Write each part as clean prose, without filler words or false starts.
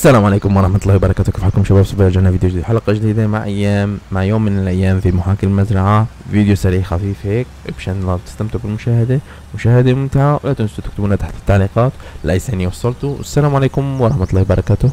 السلام عليكم ورحمة الله وبركاته. كيف حالكم شباب؟ صباح رجعنا فيديو جديد، حلقة جديدة مع يوم من الأيام في محاكي المزرعة. فيديو سريع خفيف هيك بشان الله تستمتعوا بالمشاهدة، مشاهدة ممتعة. ولا تنسوا تكتبونا تحت التعليقات لأي ثانية وصلتوا. السلام عليكم ورحمة الله وبركاته.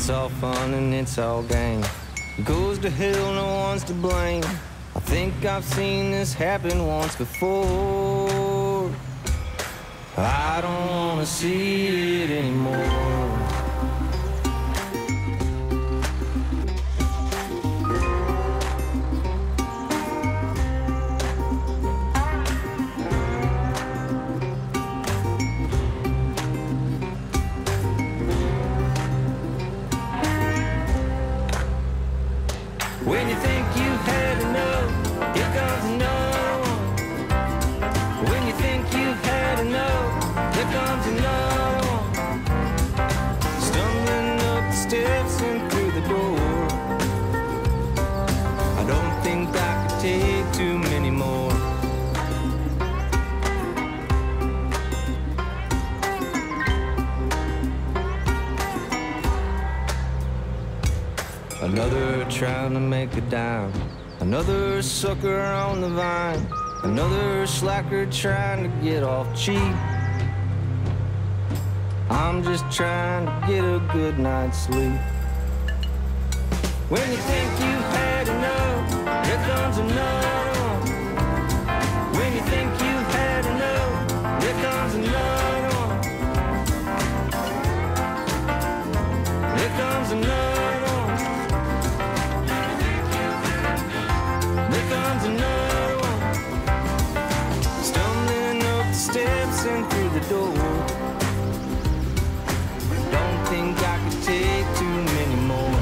It's all fun and it's all game. Goes to hell, no one's to blame. I think I've seen this happen once before. I don't wanna see it anymore. When you think you've had enough, here comes another one. When you think you've had enough, here comes another one. Stumbling up the steps and through the door. I don't think I could take too many more. Another trying to make a dime, another sucker on the vine, another slacker trying to get off cheap. I'm just trying to get a good night's sleep. When you think you've had enough, here comes another one. When you think you've had enough, here comes another one. Here comes another. Door. Don't think I could take too many more.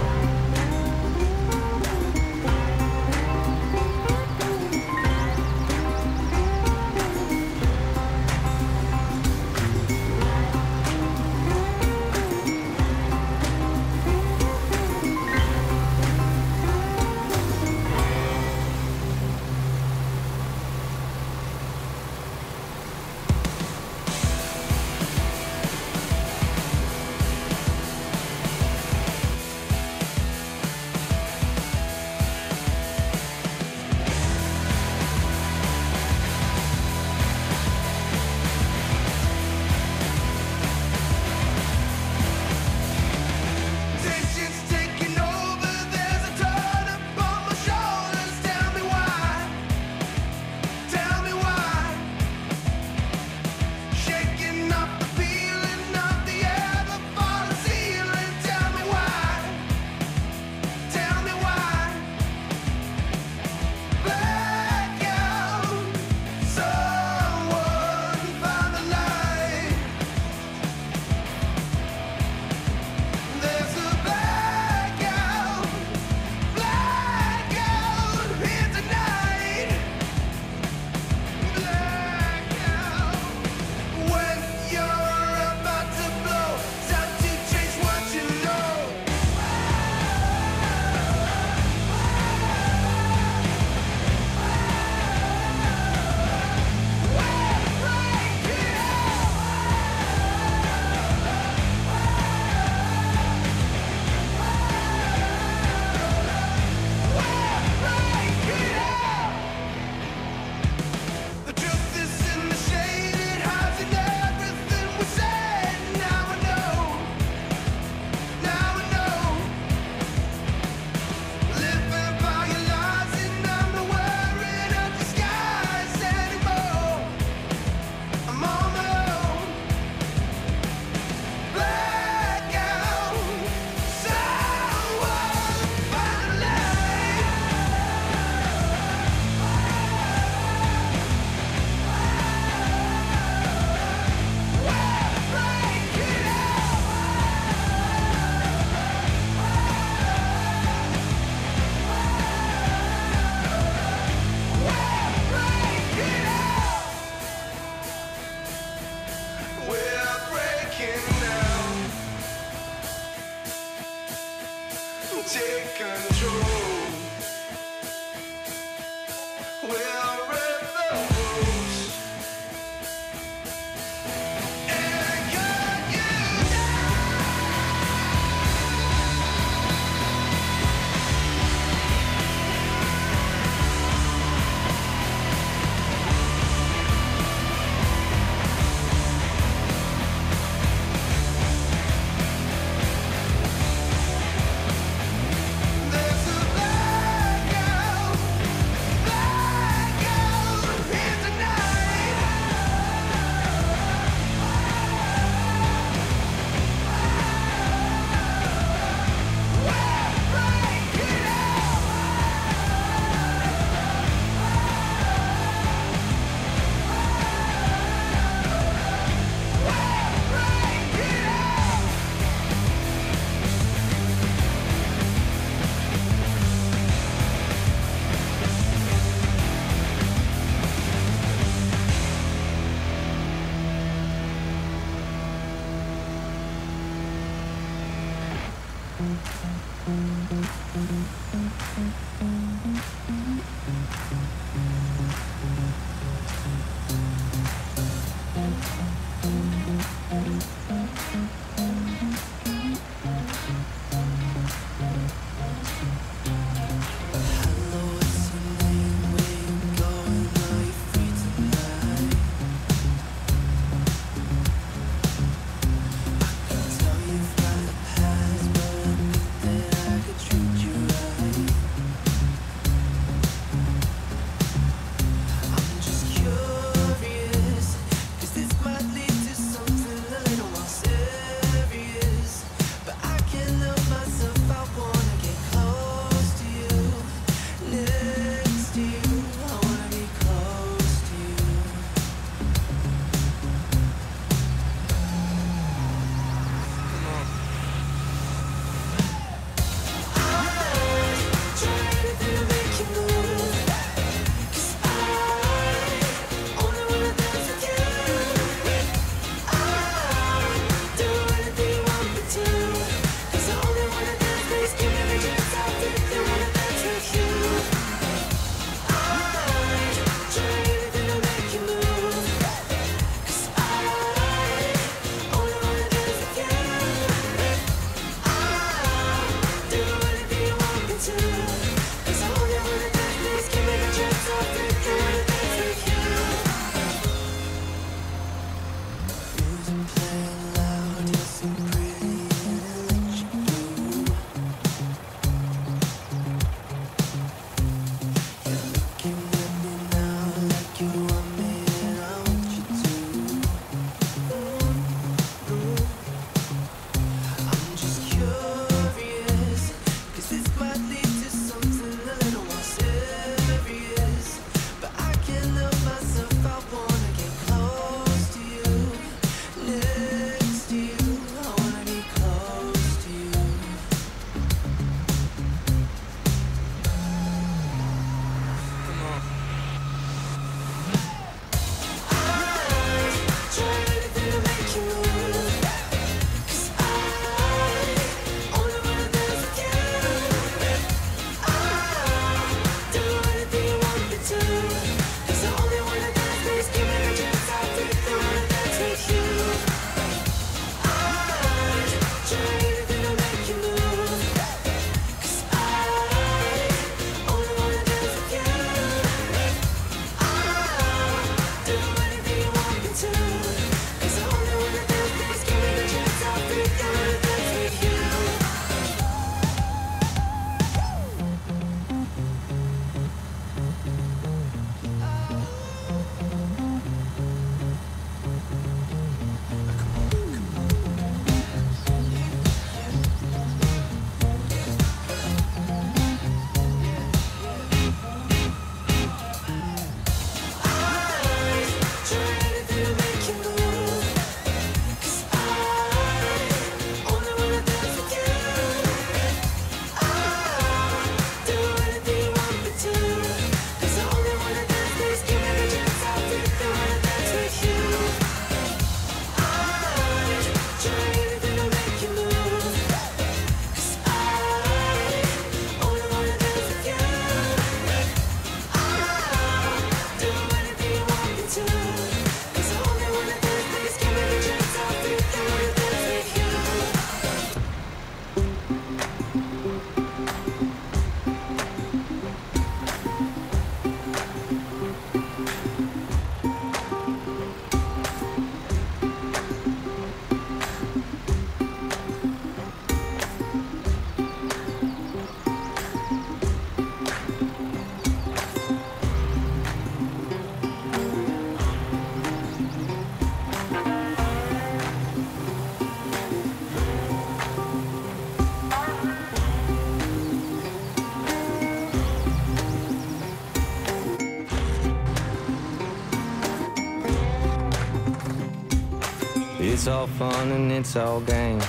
It's all fun and it's all game.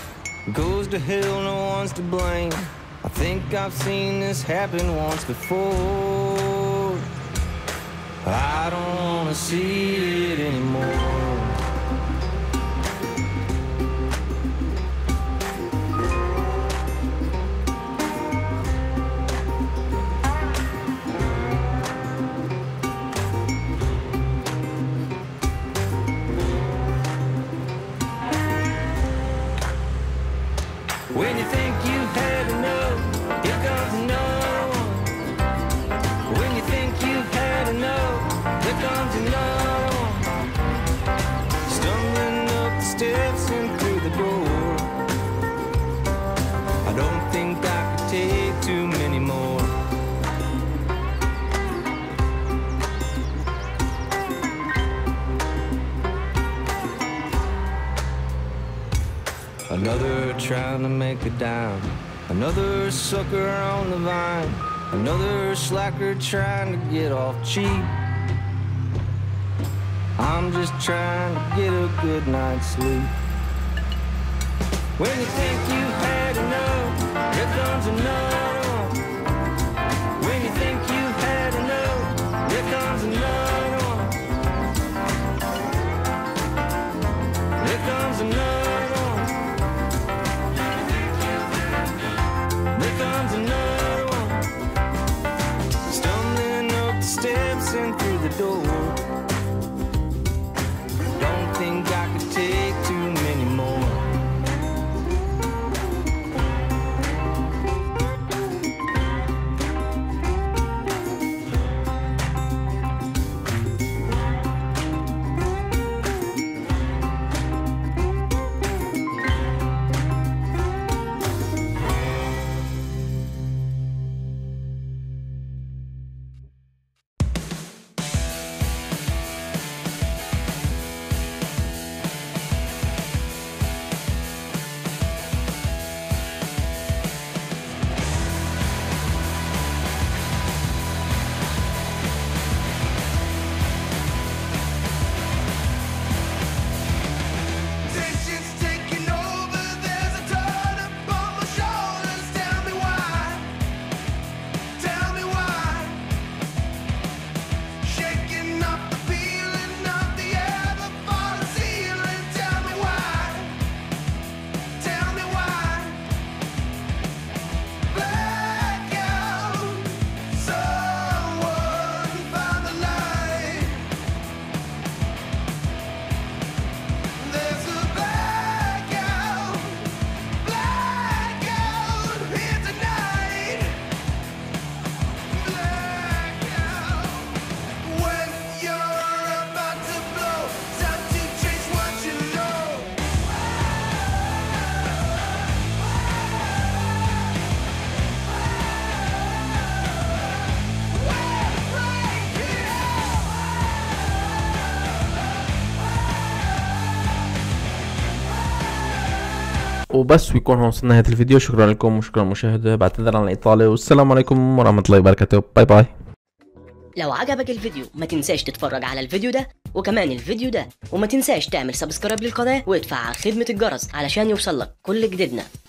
Goes to hell, no one's to blame. I think I've seen this happen once before. I don't wanna see it anymore. Another trying to make a dime, another sucker on the vine, another slacker trying to get off cheap. I'm just trying to get a good night's sleep. When you think you've had enough, here comes another one. When you think you've had enough, here comes another one. Here comes another one. Here comes another one. Stumbling up the steps and through the door. وبس ويكون وصلنا هذا الفيديو. شكرا لكم وشكرا للمشاهدة، بعتذر عن الإطالة، والسلام عليكم ورحمة الله وبركاته. باي باي. لو عجبك الفيديو ما تنساش تتفرج على الفيديو ده وكمان الفيديو ده، وما تنساش تعمل سبسكرايب للقناة وتفعل خدمة الجرس علشان يوصلك كل جديدنا.